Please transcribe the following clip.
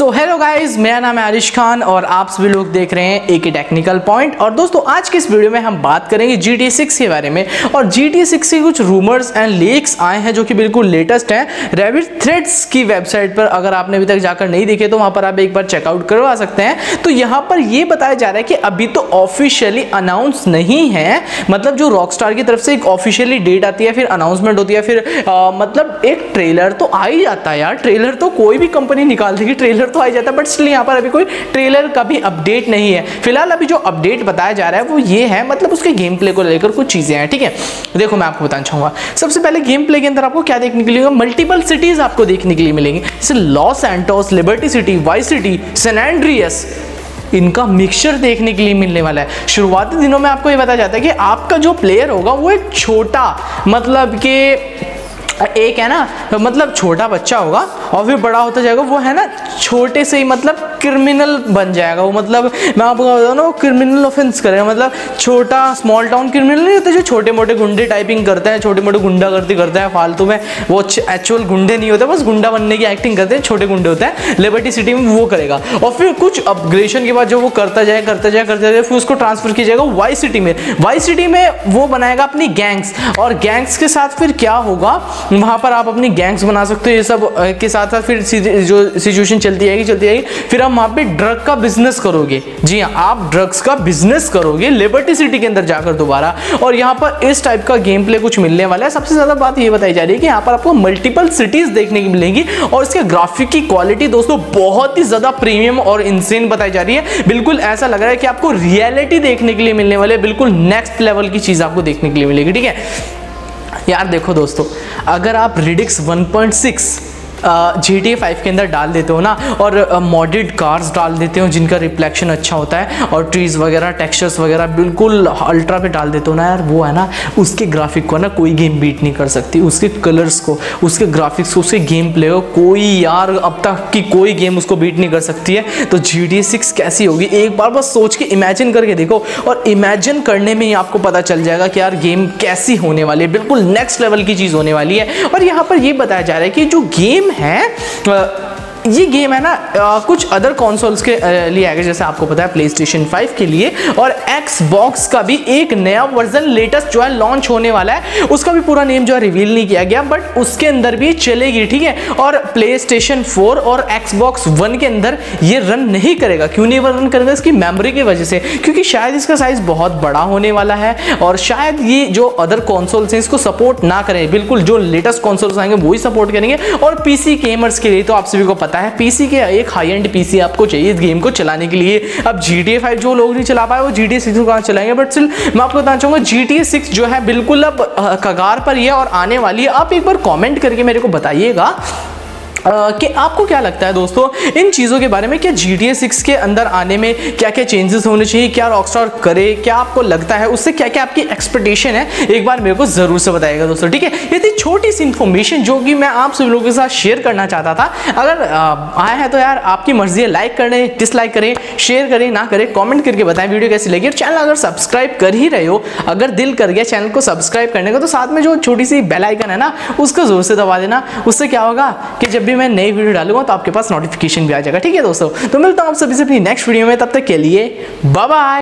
So hello guys, मेरा नाम है आरिश खान और आप सभी लोग देख रहे हैं AK टेक्निकल पॉइंट। और दोस्तों आज के इस वीडियो में हम बात करेंगे GTA 6 के बारे में। और GTA 6 के कुछ रूमर्स एंड लीक्स आए हैं जो कि बिल्कुल लेटेस्ट हैं। रैबिट थ्रेड्स की वेबसाइट पर अगर आपने अभी तक जाकर नहीं देखे तो वहाँ पर आप एक बार चेकआउट करवा सकते हैं। तो यहाँ पर ये बताया जा रहा है कि अभी तो ऑफिशियली अनाउंस नहीं है, मतलब जो रॉकस्टार की तरफ से एक ऑफिशियली डेट आती है, फिर अनाउंसमेंट होती है, फिर मतलब एक ट्रेलर तो आ ही जाता है यार। ट्रेलर तो कोई भी कंपनी निकाल देगी, ट्रेलर तो आ जाता है, बट इसलिए यहाँ पर अभी कोई ट्रेलर का भी अपडेट नहीं है। फिलहाल अभी जो अपडेट बताया जा रहा है वो ये है, मतलब उसके गेम प्ले को लेकर कुछ चीजें हैं। ठीक है, देखो मैं आपको बताना चाहूंगा। सबसे पहले गेम प्ले के अंदर आपको क्या देखने के लिए होगा, मल्टीपल सिटीज आपको देखने के लिए मिलेंगी, जैसे Los Santos, Liberty City, Vice City, San Andreas, इनका मिक्सचर देखने के लिए मिलने वाला है। शुरुआती दिनों में आपको ये बताया जाता है कि आपका जो प्लेयर होगा वो एक छोटा, मतलब कि एक है ना, मतलब छोटा बच्चा होगा और फिर बड़ा होता जाएगा, वो है ना छोटे से ही मतलब क्रिमिनल बन जाएगा वो, मतलब मैं आपको बताऊँ ना, वो क्रिमिनल ऑफेंस करेगा, मतलब छोटा स्मॉल टाउन क्रिमिनल नहीं होते जो छोटे मोटे गुंडे टाइपिंग करते हैं, छोटे मोटे गुंडागर्दी करते हैं फालतू में, वो एक्चुअल गुंडे नहीं होते, बस गुंडा बनने की एक्टिंग करते हैं, छोटे गुंडे होते हैं। लिबर्टी सिटी में वो करेगा और फिर कुछ अपग्रेडेशन के बाद जो वो करता जाए फिर उसको ट्रांसफर किया जाएगा वाइस सिटी में। वाइस सिटी में वो बनाएगा अपनी गैंग्स, और गैंग्स के साथ फिर क्या होगा, वहाँ पर आप अपनी गैंग्स बना सकते हो। ये सब के साथ साथ फिर जो सिचुएशन चलती आएगी फिर आप वहाँ पे ड्रग का बिजनेस करोगे। जी हाँ, आप ड्रग्स का बिजनेस करोगे लिबर्टी सिटी के अंदर जाकर दोबारा। और यहाँ पर इस टाइप का गेम प्ले कुछ मिलने वाला है। सबसे ज़्यादा बात ये बताई जा रही है कि यहाँ पर आपको मल्टीपल सिटीज देखने की मिलेंगी और इसके ग्राफिक की क्वालिटी दोस्तों बहुत ही ज़्यादा प्रीमियम और इंसेन बताई जा रही है। बिल्कुल ऐसा लग रहा है कि आपको रियलिटी देखने के लिए मिलने वाले, बिल्कुल नेक्स्ट लेवल की चीज़ आपको देखने के लिए मिलेगी। ठीक है यार, देखो दोस्तों, अगर आप रिडिक्स 1.6 GTA 5 के अंदर डाल देते हो ना, और मॉडेड कार्स डाल देते हो जिनका रिफ्लेक्शन अच्छा होता है, और ट्रीज वगैरह टेक्सचर्स वगैरह बिल्कुल अल्ट्रा पे डाल देते हो ना यार, वो है ना उसके ग्राफिक को ना कोई गेम बीट नहीं कर सकती, उसके कलर्स को, उसके ग्राफिक्स को, उसके गेम प्ले को कोई यार अब तक की कोई गेम उसको बीट नहीं कर सकती है। तो GTA 6 कैसी होगी एक बार बस सोच के इमेजिन करके देखो, और इमेजिन करने में ही आपको पता चल जाएगा कि यार गेम कैसी होने वाली है। बिल्कुल नेक्स्ट लेवल की चीज़ होने वाली है। और यहाँ पर ये बताया जा रहा है कि जो गेम है, ये गेम है ना कुछ अदर कंसोल्स के लिए आएगा, जैसे आपको पता है प्लेस्टेशन 5 के लिए, और एक्सबॉक्स का भी एक नया वर्जन लेटेस्ट जो है लॉन्च होने वाला है। उसका भी पूरा नेम जो है रिवील नहीं किया गया, बट उसके अंदर भी चलेगी। ठीक है, और प्लेस्टेशन 4 और एक्सबॉक्स 1 के अंदर ये रन नहीं करेगा। क्यों नहीं रन करेगा, इसकी मेमोरी की वजह से, क्योंकि शायद इसका साइज बहुत बड़ा होने वाला है और शायद ये जो अदर कंसोल्स हैं इसको सपोर्ट ना करें। बिल्कुल जो लेटेस्ट कंसोल्स आएंगे वही सपोर्ट करेंगे। और पीसी गेमर्स के लिए तो आप सभी को है पीसी के, एक हाई एंड पीसी आपको चाहिए इस गेम को चलाने के लिए। अब GTA 5 जो लोग नहीं चला पाए वो GTA 6 कहाँ चलाएंगे, बट स्टिल मैं आपको बताना चाहूँगा GTA 6 जो है बिल्कुल अब कगार पर ही है और आने वाली है। आप एक बार कमेंट करके मेरे को बताइएगा कि आपको क्या लगता है दोस्तों इन चीज़ों के बारे में, क्या GTA 6 के अंदर आने में क्या क्या चेंजेस होने चाहिए, क्या रॉकस्टार करे, क्या आपको लगता है उससे, क्या क्या आपकी एक्सपेक्टेशन है, एक बार मेरे को ज़रूर से बताइएगा दोस्तों। ठीक है, ये थी छोटी सी इन्फॉर्मेशन जो कि मैं आप सभी लोगों के साथ शेयर करना चाहता था। अगर आया है तो यार आपकी मर्जी है, लाइक करें, डिसलाइक करें, शेयर करें ना करें, कॉमेंट करके बताएं वीडियो कैसी लगी। और चैनल अगर सब्सक्राइब कर ही रहे हो, अगर दिल कर गया चैनल को सब्सक्राइब करने का, तो साथ में जो छोटी सी बेल आइकन है ना उसको ज़ोर से दबा देना। उससे क्या होगा कि जब मैं नई वीडियो डालूंगा तो आपके पास नोटिफिकेशन भी आ जाएगा। ठीक है दोस्तों, तो मिलता हूं आप सभी से अपनी नेक्स्ट वीडियो में, तब तक के लिए बाय बाय।